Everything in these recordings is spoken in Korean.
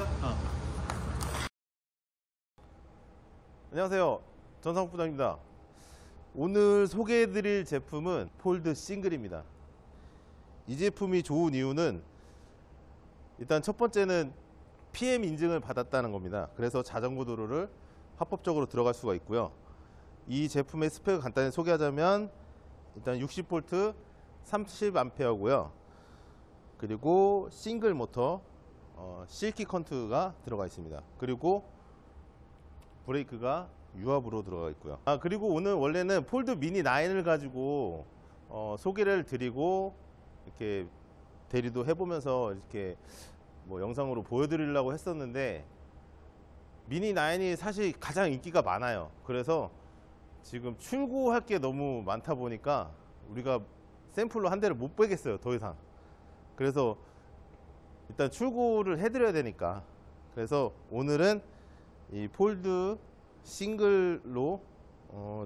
있어? 안녕하세요, 전성국 부장입니다. 오늘 소개해드릴 제품은 폴드 싱글입니다. 이 제품이 좋은 이유는 일단 첫 번째는 PM 인증을 받았다는 겁니다. 그래서 자전거 도로를 합법적으로 들어갈 수가 있고요. 이 제품의 스펙을 간단히 소개하자면 일단 60V 30A고요. 그리고 싱글 모터 실키 컨트가 들어가 있습니다. 그리고 브레이크가 유압으로 들어가 있고요. 그리고 오늘 원래는 폴드 미니 9을 가지고 소개를 드리고 이렇게 대리도 해보면서 이렇게 뭐 영상으로 보여드리려고 했었는데 미니 9이 사실 가장 인기가 많아요. 그래서 지금 출고할 게 너무 많다 보니까 우리가 샘플로 한 대를 못 빼겠어요, 더 이상. 그래서 일단 출고를 해드려야 되니까. 그래서 오늘은 이 폴드 싱글로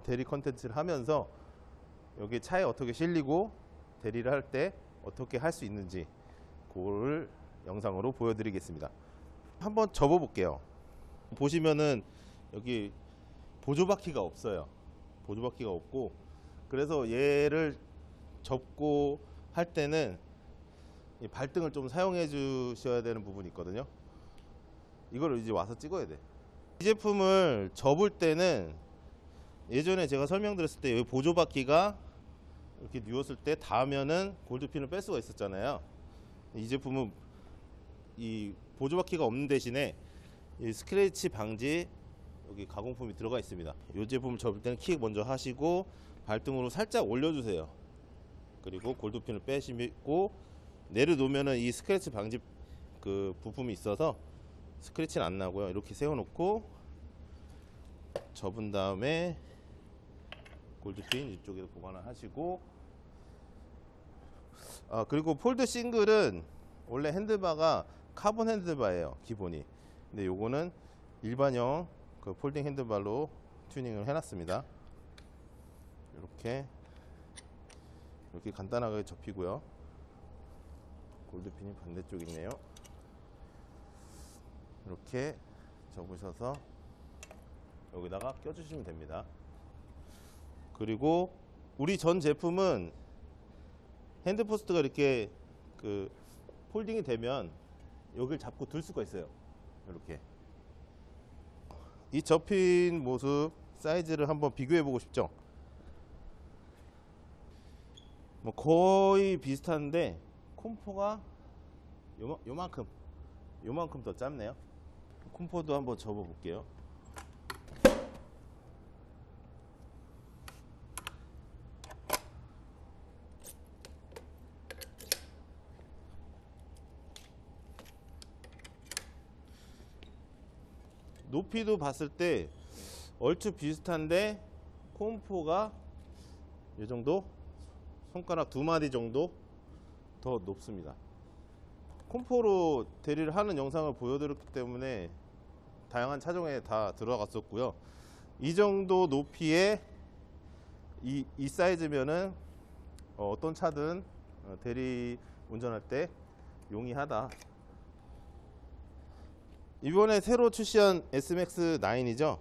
대리 컨텐츠를 하면서 여기 차에 어떻게 실리고 대리를 할 때 어떻게 할 수 있는지 그걸 영상으로 보여드리겠습니다. 한번 접어 볼게요. 보시면은 여기 보조바퀴가 없어요. 보조바퀴가 없고, 그래서 얘를 접고 할 때는 이 발등을 좀 사용해 주셔야 되는 부분이 있거든요. 이걸 이제 와서 찍어야 돼. 이 제품을 접을 때는 예전에 제가 설명드렸을 때 여기 보조바퀴가 이렇게 누웠을 때 닿으면은 골드핀을 뺄 수가 있었잖아요. 이 제품은 이 보조바퀴가 없는 대신에 이 스크래치 방지 여기 가공품이 들어가 있습니다. 이 제품을 접을 때는 킥 먼저 하시고 발등으로 살짝 올려주세요. 그리고 골드핀을 빼시고 내려놓으면은 이 스크래치 방지 그 부품이 있어서 스크래치는 안 나고요. 이렇게 세워놓고 접은 다음에 골드핀 이쪽에서 보관을 하시고, 그리고 폴드 싱글은 원래 핸드바가 카본 핸드바예요, 기본이. 근데 요거는 일반형 그 폴딩 핸드발로 튜닝을 해놨습니다. 이렇게 간단하게 접히고요. 골드핀이 반대쪽에 있네요. 이렇게 접으셔서 여기다가 껴주시면 됩니다. 그리고 우리 전 제품은 핸드포스트가 이렇게 그 폴딩이 되면 여기를 잡고 들 수가 있어요. 이렇게. 이 접힌 모습 사이즈를 한번 비교해 보고 싶죠. 뭐 거의 비슷한데 콤포가 요만큼 더 짧네요. 콤포도 한번 접어 볼게요. 높이도 봤을 때 얼추 비슷한데 콤포가 이 정도, 손가락 두 마디 정도 더 높습니다. 콤포로 대리를 하는 영상을 보여드렸기 때문에 다양한 차종에 다 들어갔었고요. 이 정도 높이에 이 사이즈면은 어떤 차든 대리 운전할 때 용이하다. 이번에 새로 출시한 SMX 9이죠.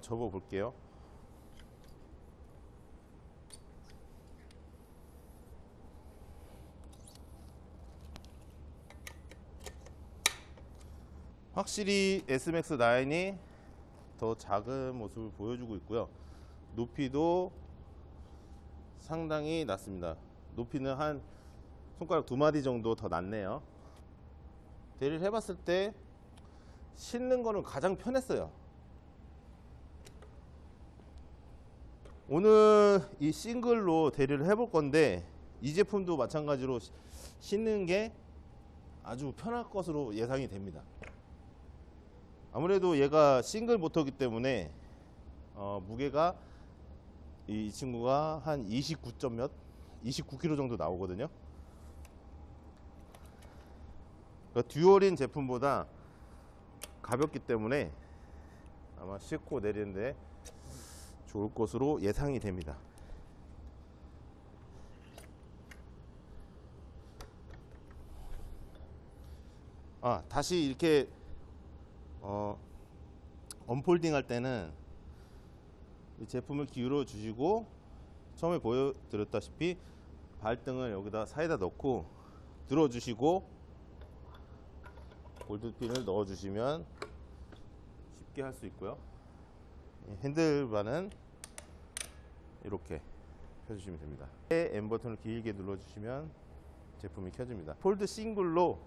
접어 볼게요. 확실히 SMX 9이 더 작은 모습을 보여주고 있고요. 높이도 상당히 낮습니다. 높이는 한 손가락 두 마디 정도 더 낮네요. 대리를 해봤을 때 싣는 거는 가장 편했어요. 오늘 이 싱글로 대리를 해볼 건데 이 제품도 마찬가지로 싣는 게 아주 편할 것으로 예상이 됩니다. 아무래도 얘가 싱글 모터이기 때문에 무게가 이 친구가 한 29kg 정도 나오거든요. 그러니까 듀얼인 제품보다 가볍기 때문에 아마 싣고 내리는데 좋을 것으로 예상이 됩니다. 다시 이렇게 언폴딩 할 때는 이 제품을 기울여 주시고 처음에 보여드렸다시피 발등을 여기다 사이다 넣고 들어주시고 골드핀을 넣어주시면 쉽게 할 수 있고요. 핸들바는 이렇게 펴주시면 됩니다. M 버튼을 길게 눌러주시면 제품이 켜집니다. 폴드 싱글로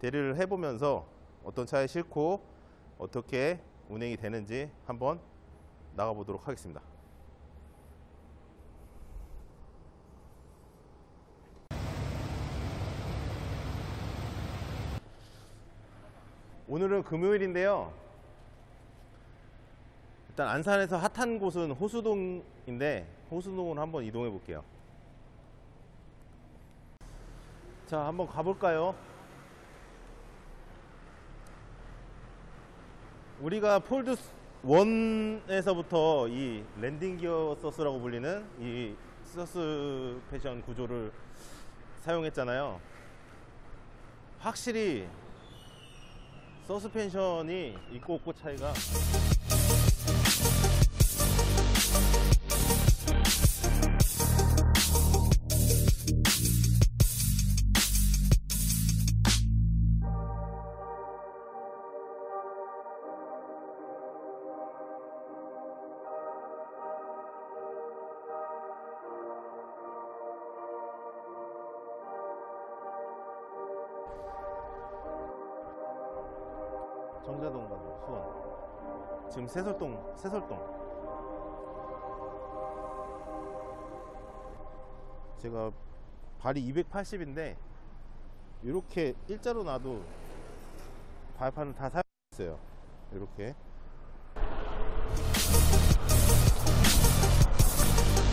대리를 해보면서 어떤 차에 싣고 어떻게 운행이 되는지 한번 나가보도록 하겠습니다. 오늘은 금요일인데요. 일단 안산에서 핫한 곳은 호수동인데 호수동으로 한번 이동해 볼게요. 자, 한번 가볼까요? 우리가 폴드 1에서부터 이 랜딩 기어 서스라고 불리는 이 서스펜션 구조를 사용했잖아요. 확실히 서스펜션이 있고 없고 차이가 정자동 가고 수원 지금 새설동 제가 발이 280인데 이렇게 일자로 놔도 발판을 다 사용했어요. 이렇게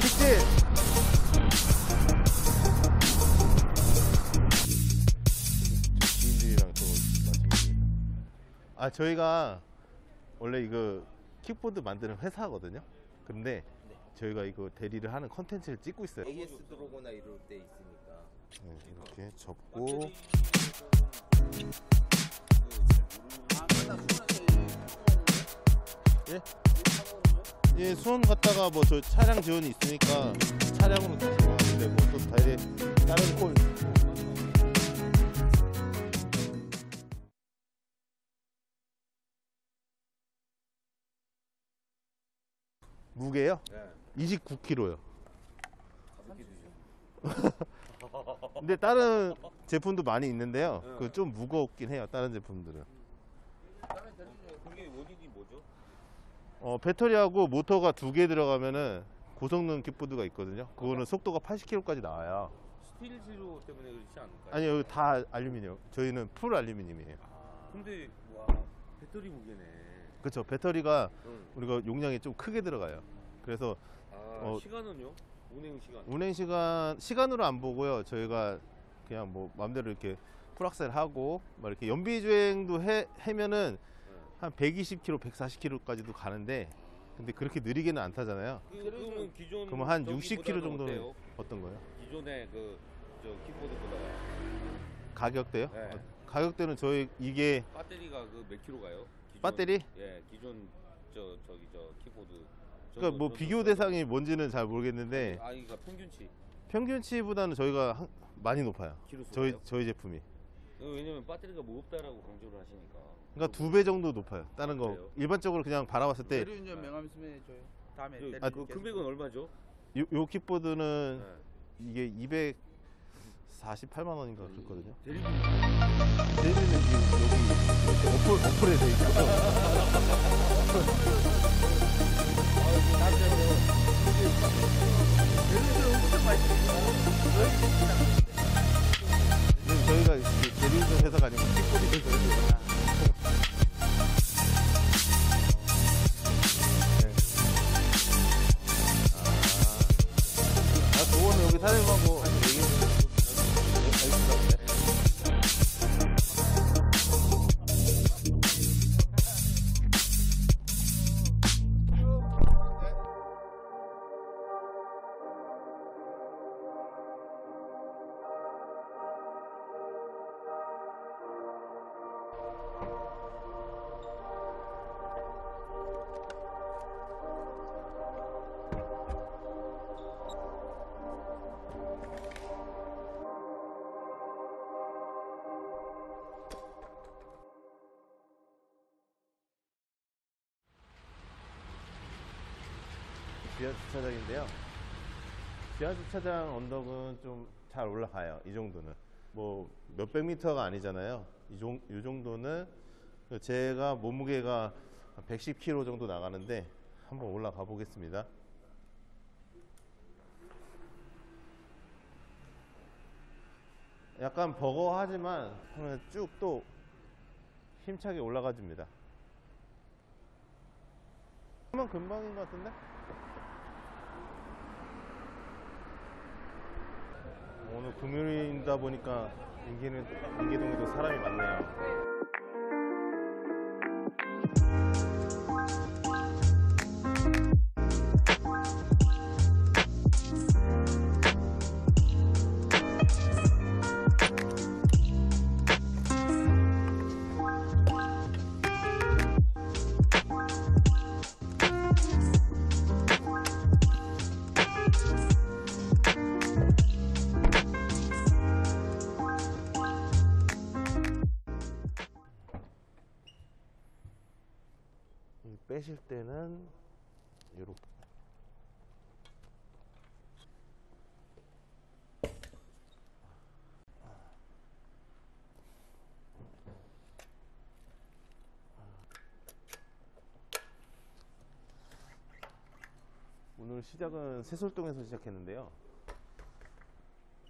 직진! 저희가 원래 이거 킥보드 만드는 회사거든요. 근데 저희가 이거 대리를 하는 컨텐츠를 찍고 있어요. AS 들어오거나 이럴 때 있으니까. 네, 이렇게 접고. 예, 수원 갔다가 뭐 저 차량 지원이 있으니까 차량으로 다시 와야 되고 또 다른 꼴. 무게요? 네. 29kg요. 근데 다른 제품도 많이 있는데요. 네. 그 좀 무겁긴 해요. 다른 제품들은. 그게 원인이 뭐죠? 배터리하고 모터가 2개 들어가면은 고성능 킥보드가 있거든요. 그거는 속도가 80km까지 나와요. 스틸 재료 때문에 그렇지 않을까요? 아니요, 여기 다 알루미늄. 저희는 풀 알루미늄이에요. 근데 와, 배터리 무게네. 그렇죠. 배터리가 우리가 용량이 좀 크게 들어가요. 그래서 시간은요? 운행 시간 시간으로 안 보고요. 저희가 그냥 뭐 마음대로 이렇게 풀악셀 하고 막 이렇게 연비주행도 해면은 한 120km, 140km까지도 가는데 근데 그렇게 느리게는 안 타잖아요. 그러면 기존 그러면 한 60km 정도는 어떤 거예요? 기존의 그 킥보드보다 가격대요? 네. 가격대는 저희 이게 배터리가 그 몇 킬로 가요? 배터리? 예, 기존 저기 킥보드. 그러니까 뭐 비교 대상이 뭔지는 잘 모르겠는데. 아, 그러니까 평균치. 평균치보다는 저희가 많이 높아요. 저희 제품이. 왜냐면 배터리가 무겁다라고 강조를 하시니까. 그러니까 2배 정도 높아요. 다른 거 그래요? 일반적으로 그냥 바라봤을 때. 대리운전 명함 있으면 해줘요. 다음에. 그 금액은 얼마죠? 요 킥보드는 네. 이게 248만원인가 그랬거든요. 대리는 지금 여기 어플에 돼 있어서 저희가 대리운전 회사가 아니고 킥보드 회사입니다. 저거는 여기 사장님하고 지하 주차장인데요. 지하 주차장 언덕은 좀 잘 올라가요. 이 정도는 뭐 몇백 미터가 아니잖아요. 이 정도는 제가 몸무게가 110kg 정도 나가는데 한번 올라가 보겠습니다. 약간 버거워하지만 쭉 또 힘차게 올라가줍니다. 그만 금방인 것 같은데? 오늘 금요일이다 보니까 인계동에도 사람이 많네요. 빼실 때는 이렇게 오늘 시작은 세솔동에서 시작했는데요.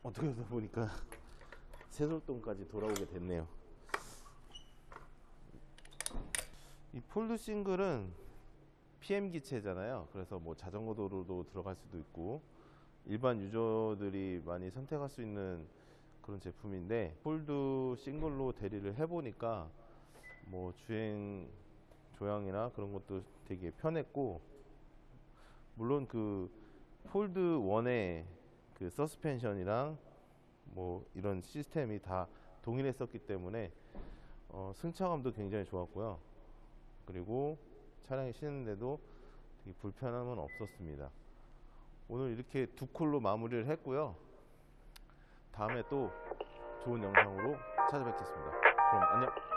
어떻게 하다 보니까 세솔동까지 돌아오게 됐네요. 이 폴드 싱글은 PM 기체잖아요. 그래서 뭐 자전거 도로도 들어갈 수도 있고 일반 유저들이 많이 선택할 수 있는 그런 제품인데, 폴드 싱글로 대리를 해보니까 뭐 주행 조향이나 그런 것도 되게 편했고, 물론 그 폴드 1의 그 서스펜션이랑 뭐 이런 시스템이 다 동일했었기 때문에 승차감도 굉장히 좋았고요. 그리고 차량이 쉬는데도 되게 불편함은 없었습니다. 오늘 이렇게 두 콜로 마무리를 했고요. 다음에 또 좋은 영상으로 찾아뵙겠습니다. 그럼 안녕!